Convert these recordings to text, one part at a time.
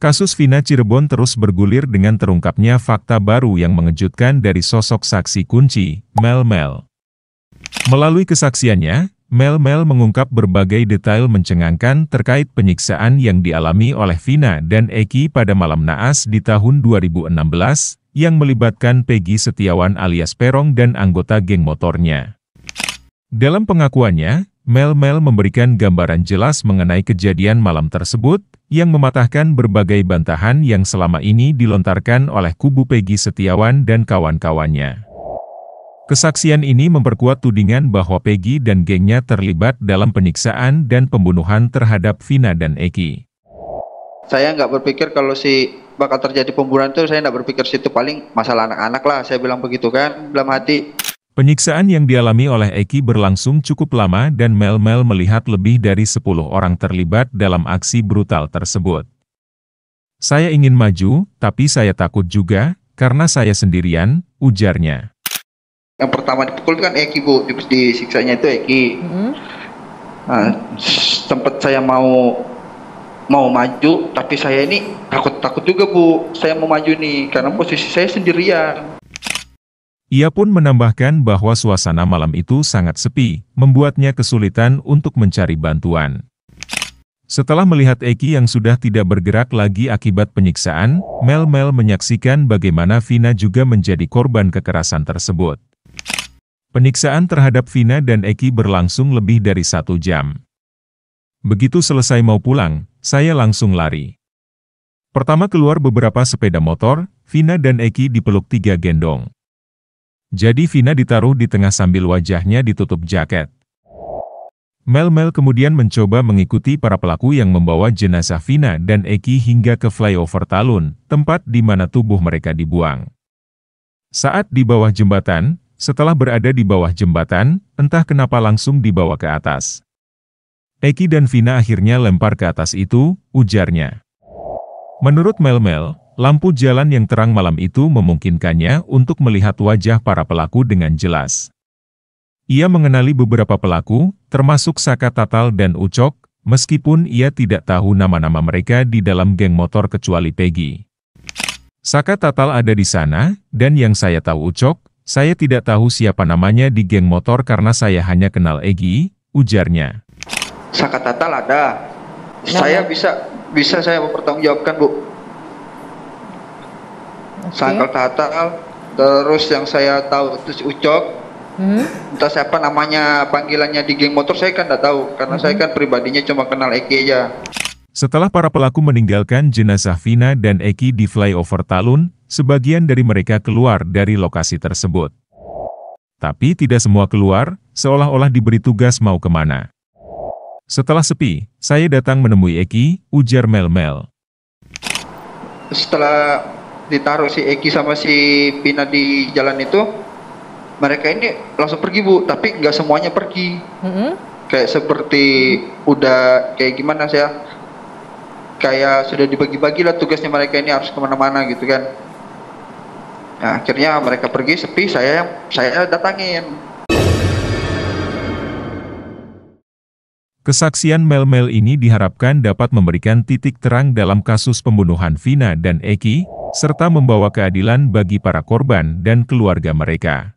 Kasus Vina Cirebon terus bergulir dengan terungkapnya fakta baru yang mengejutkan dari sosok saksi kunci, Mel Mel. Melalui kesaksiannya, Mel Mel mengungkap berbagai detail mencengangkan terkait penyiksaan yang dialami oleh Vina dan Eki pada malam naas di tahun 2016, yang melibatkan Pegi Setiawan alias Perong dan anggota geng motornya. Dalam pengakuannya, Mel Mel memberikan gambaran jelas mengenai kejadian malam tersebut, yang mematahkan berbagai bantahan yang selama ini dilontarkan oleh kubu Pegi Setiawan dan kawan-kawannya. Kesaksian ini memperkuat tudingan bahwa Pegi dan gengnya terlibat dalam penyiksaan dan pembunuhan terhadap Vina dan Eki. Saya nggak berpikir kalau bakal terjadi pembunuhan itu, saya nggak berpikir situ, paling masalah anak-anak lah, saya bilang begitu kan, dalam hati. Penyiksaan yang dialami oleh Eki berlangsung cukup lama dan Mel Mel melihat lebih dari 10 orang terlibat dalam aksi brutal tersebut. Saya ingin maju, tapi saya takut juga, karena saya sendirian, ujarnya. Yang pertama dipukul kan Eki, Bu, disiksanya itu Eki. Nah, sempat saya mau maju, tapi saya ini takut juga, Bu, saya mau maju nih, karena posisi saya sendirian. Ia pun menambahkan bahwa suasana malam itu sangat sepi, membuatnya kesulitan untuk mencari bantuan. Setelah melihat Eki yang sudah tidak bergerak lagi akibat penyiksaan, Mel Mel menyaksikan bagaimana Vina juga menjadi korban kekerasan tersebut. Penyiksaan terhadap Vina dan Eki berlangsung lebih dari 1 jam. Begitu selesai mau pulang, saya langsung lari. Pertama keluar beberapa sepeda motor, Vina dan Eki dipeluk 3 gendong. Jadi Vina ditaruh di tengah sambil wajahnya ditutup jaket. Mel Mel kemudian mencoba mengikuti para pelaku yang membawa jenazah Vina dan Eki hingga ke flyover Talun, tempat di mana tubuh mereka dibuang. Saat di bawah jembatan, setelah berada di bawah jembatan, entah kenapa langsung dibawa ke atas. Eki dan Vina akhirnya lempar ke atas itu, ujarnya. Menurut Mel Mel, lampu jalan yang terang malam itu memungkinkannya untuk melihat wajah para pelaku dengan jelas. Ia mengenali beberapa pelaku, termasuk Saka Tatal dan Ucok, meskipun ia tidak tahu nama-nama mereka di dalam geng motor kecuali Pegi. Saka Tatal ada di sana, dan yang saya tahu Ucok, saya tidak tahu siapa namanya di geng motor karena saya hanya kenal Egi, ujarnya. Saka Tatal ada. Saya bisa saya mempertanggungjawabkan, Bu. Saka Tatal, terus yang saya tahu itu Ucok, entah siapa namanya panggilannya di geng motor saya kan tidak tahu, karena saya kan pribadinya cuma kenal Eki aja. Setelah para pelaku meninggalkan jenazah Vina dan Eki di flyover Talun, sebagian dari mereka keluar dari lokasi tersebut. Tapi tidak semua keluar, seolah-olah diberi tugas mau kemana. Setelah sepi, saya datang menemui Eki, ujar Mel Mel. Setelah ditaruh si Eki sama si Vina di jalan itu, mereka ini langsung pergi, Bu, tapi nggak semuanya pergi. Kayak seperti udah kayak gimana saya, kayak sudah dibagi-bagi lah tugasnya, mereka ini harus kemana-mana gitu kan. Nah, akhirnya mereka pergi sepi, saya datangin. Kesaksian Mel Mel ini diharapkan dapat memberikan titik terang dalam kasus pembunuhan Vina dan Eki, serta membawa keadilan bagi para korban dan keluarga mereka.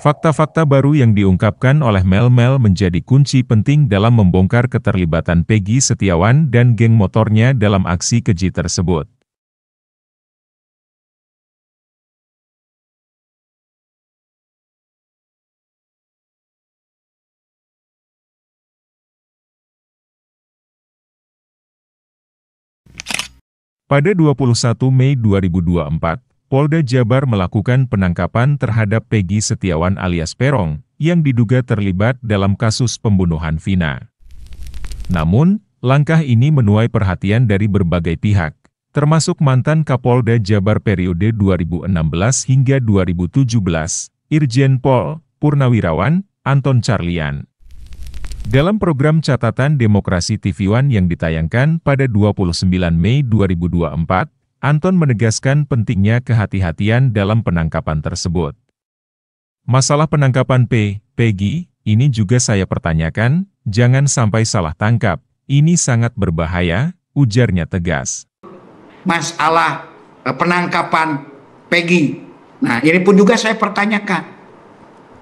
Fakta-fakta baru yang diungkapkan oleh Mel Mel menjadi kunci penting dalam membongkar keterlibatan Pegi Setiawan dan geng motornya dalam aksi keji tersebut. Pada 21 Mei 2024, Polda Jabar melakukan penangkapan terhadap Pegi Setiawan alias Perong, yang diduga terlibat dalam kasus pembunuhan Vina. Namun, langkah ini menuai perhatian dari berbagai pihak, termasuk mantan Kapolda Jabar periode 2016 hingga 2017, Irjen Pol Purnawirawan Anton Charlian. Dalam program Catatan Demokrasi TV One yang ditayangkan pada 29 Mei 2024, Anton menegaskan pentingnya kehati-hatian dalam penangkapan tersebut. Masalah penangkapan Pegi, ini juga saya pertanyakan, jangan sampai salah tangkap, ini sangat berbahaya, ujarnya tegas. masalah penangkapan Pegi. Nah, ini pun juga saya pertanyakan.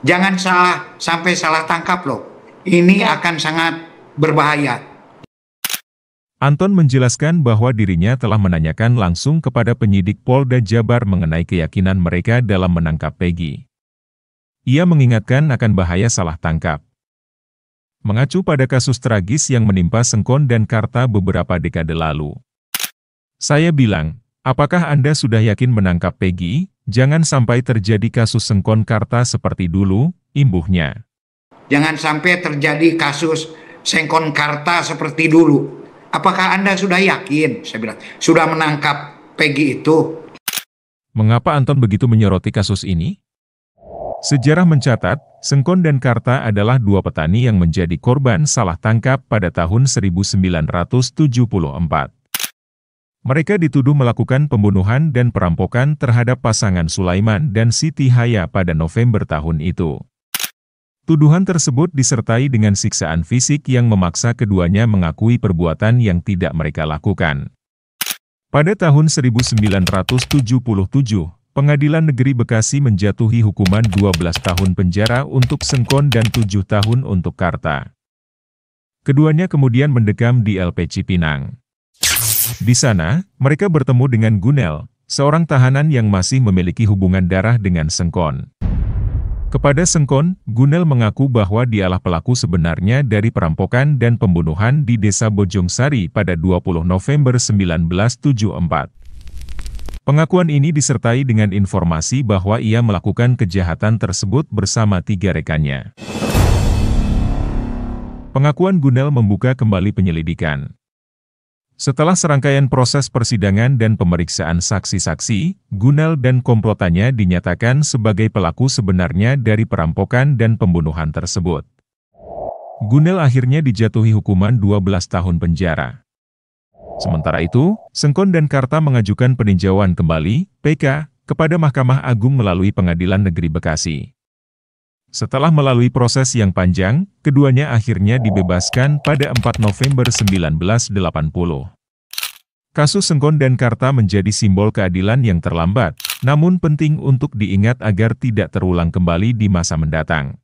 Jangan salah sampai salah tangkap loh. Ini akan sangat berbahaya. Anton menjelaskan bahwa dirinya telah menanyakan langsung kepada penyidik Polda Jabar mengenai keyakinan mereka dalam menangkap Pegi. Ia mengingatkan akan bahaya salah tangkap. Mengacu pada kasus tragis yang menimpa Sengkon dan Karta beberapa dekade lalu. Saya bilang, apakah Anda sudah yakin menangkap Pegi? Jangan sampai terjadi kasus Sengkon Karta seperti dulu, imbuhnya. Jangan sampai terjadi kasus Sengkon Karta seperti dulu. Apakah Anda sudah yakin? Saya bilang, sudah menangkap Pegi itu. Mengapa Anton begitu menyoroti kasus ini? Sejarah mencatat, Sengkon dan Karta adalah dua petani yang menjadi korban salah tangkap pada tahun 1974. Mereka dituduh melakukan pembunuhan dan perampokan terhadap pasangan Sulaiman dan Siti Haya pada November tahun itu. Tuduhan tersebut disertai dengan siksaan fisik yang memaksa keduanya mengakui perbuatan yang tidak mereka lakukan. Pada tahun 1977, Pengadilan Negeri Bekasi menjatuhi hukuman 12 tahun penjara untuk Sengkon dan 7 tahun untuk Karta. Keduanya kemudian mendekam di LP Cipinang. Di sana, mereka bertemu dengan Gunel, seorang tahanan yang masih memiliki hubungan darah dengan Sengkon. Kepada Sengkon, Gunel mengaku bahwa dialah pelaku sebenarnya dari perampokan dan pembunuhan di desa Bojongsari pada 20 November 1974. Pengakuan ini disertai dengan informasi bahwa ia melakukan kejahatan tersebut bersama 3 rekannya. Pengakuan Gunel membuka kembali penyelidikan. Setelah serangkaian proses persidangan dan pemeriksaan saksi-saksi, Gunel dan komplotannya dinyatakan sebagai pelaku sebenarnya dari perampokan dan pembunuhan tersebut. Gunel akhirnya dijatuhi hukuman 12 tahun penjara. Sementara itu, Sengkon dan Karta mengajukan peninjauan kembali, PK, kepada Mahkamah Agung melalui Pengadilan Negeri Bekasi. Setelah melalui proses yang panjang, keduanya akhirnya dibebaskan pada 4 November 1980. Kasus Sengkon dan Karta menjadi simbol keadilan yang terlambat, namun penting untuk diingat agar tidak terulang kembali di masa mendatang.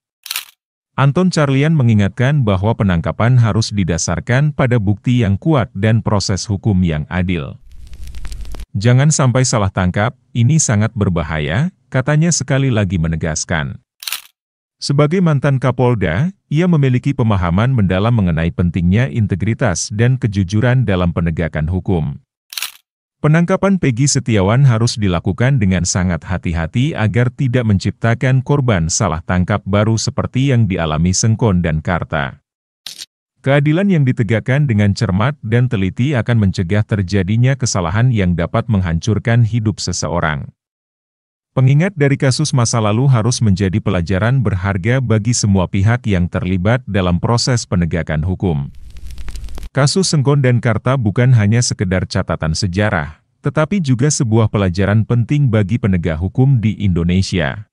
Anton Charlian mengingatkan bahwa penangkapan harus didasarkan pada bukti yang kuat dan proses hukum yang adil. Jangan sampai salah tangkap, ini sangat berbahaya, katanya sekali lagi menegaskan. Sebagai mantan Kapolda, ia memiliki pemahaman mendalam mengenai pentingnya integritas dan kejujuran dalam penegakan hukum. Penangkapan Pegi Setiawan harus dilakukan dengan sangat hati-hati agar tidak menciptakan korban salah tangkap baru seperti yang dialami Sengkon dan Karta. Keadilan yang ditegakkan dengan cermat dan teliti akan mencegah terjadinya kesalahan yang dapat menghancurkan hidup seseorang. Pengingat dari kasus masa lalu harus menjadi pelajaran berharga bagi semua pihak yang terlibat dalam proses penegakan hukum. Kasus Sengkon dan Karta bukan hanya sekedar catatan sejarah, tetapi juga sebuah pelajaran penting bagi penegak hukum di Indonesia.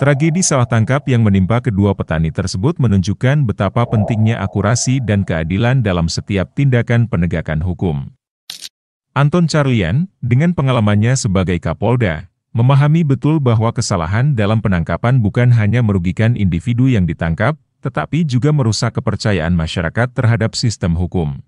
Tragedi salah tangkap yang menimpa kedua petani tersebut menunjukkan betapa pentingnya akurasi dan keadilan dalam setiap tindakan penegakan hukum. Anton Charlian, dengan pengalamannya sebagai Kapolda, memahami betul bahwa kesalahan dalam penangkapan bukan hanya merugikan individu yang ditangkap, tetapi juga merusak kepercayaan masyarakat terhadap sistem hukum.